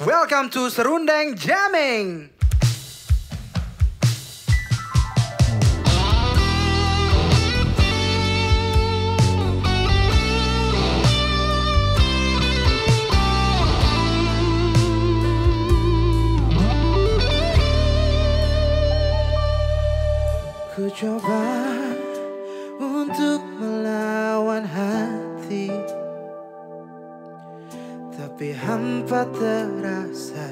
Welcome to Serundeng Jamming! Ku coba untuk melawan hati, tapi hampa terasa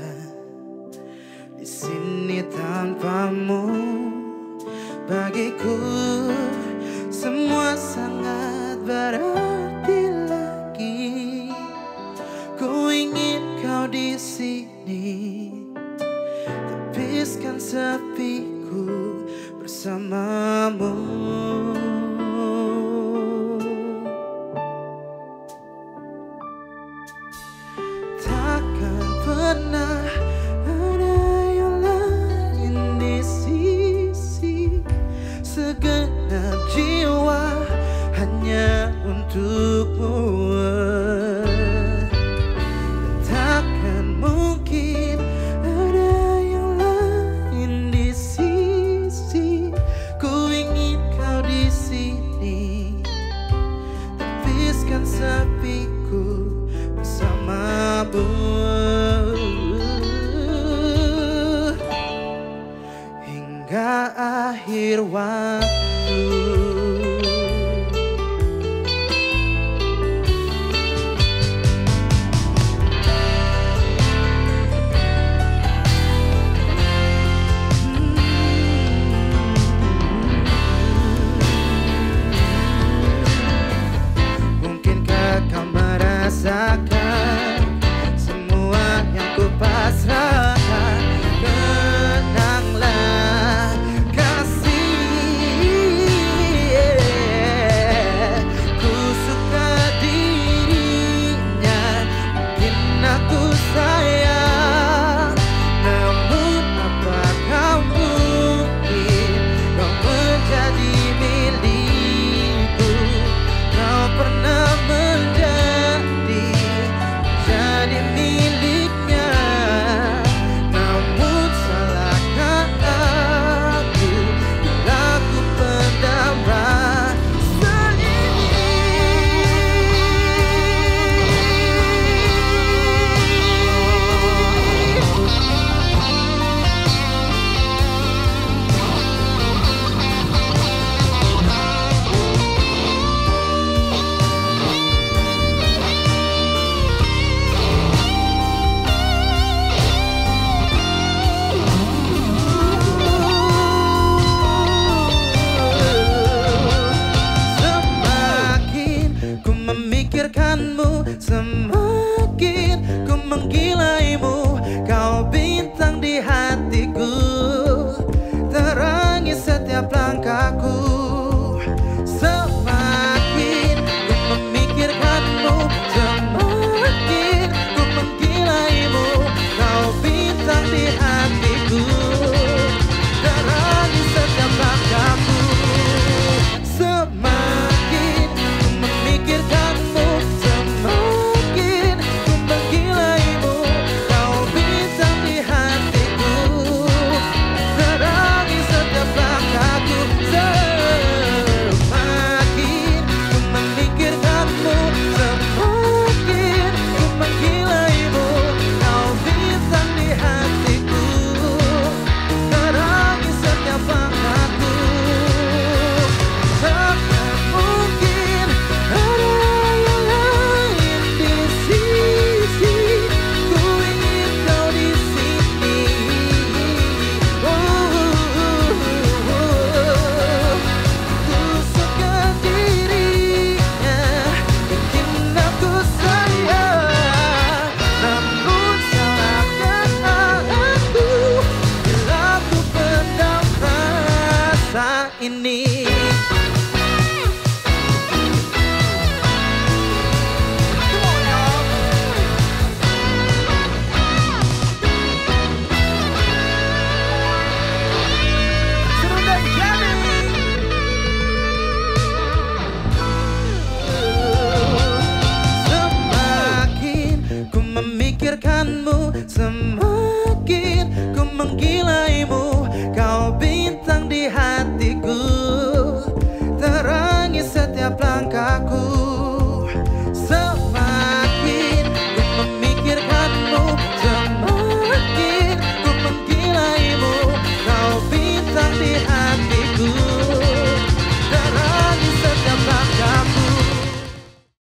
di sini tanpamu. Bagiku semua sangat berarti lagi. Ku ingin kau di sini, tepiskan sepiku bersamamu. Takkan pernah ada yang lain di sisi, segenap jiwa hanya untukmu. Takkan mungkin ada yang lain di sisi, tepiskan sepiku bersamamu. Hingga akhir waktu, semua yang ku pasrahkan, kenanglah kasih. Ku suka dirinya, mungkin aku sayang, namun apakah mungkin kau menjadi milikku? Kau pernah memikirkanmu, semakin ku menggila.